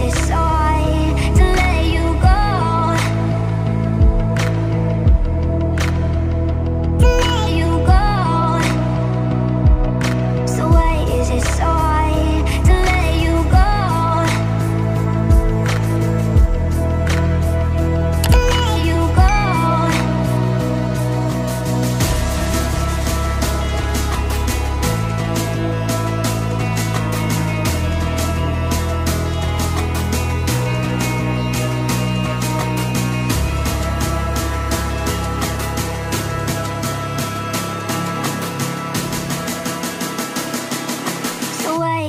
Is it so hard to let you go? Let you go? Let you go?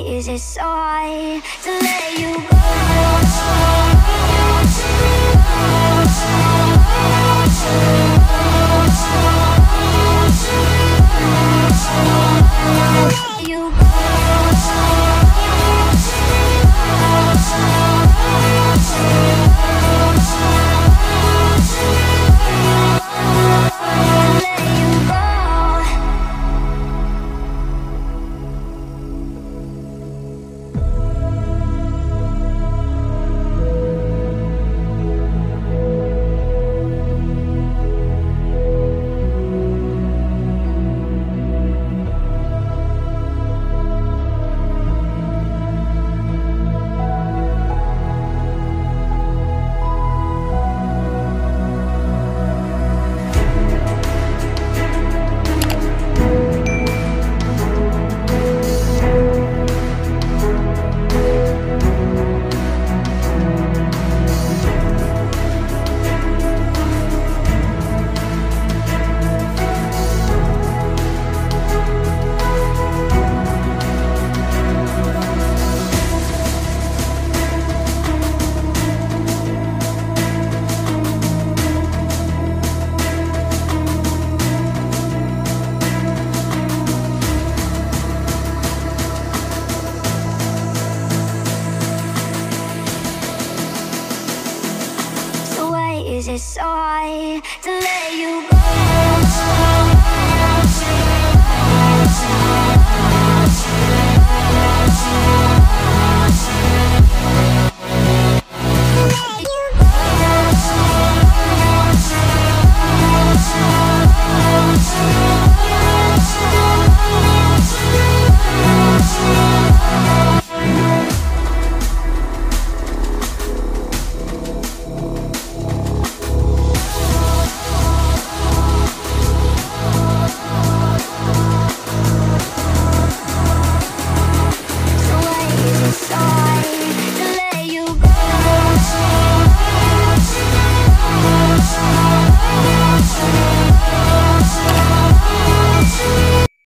Is it so hard to let you go?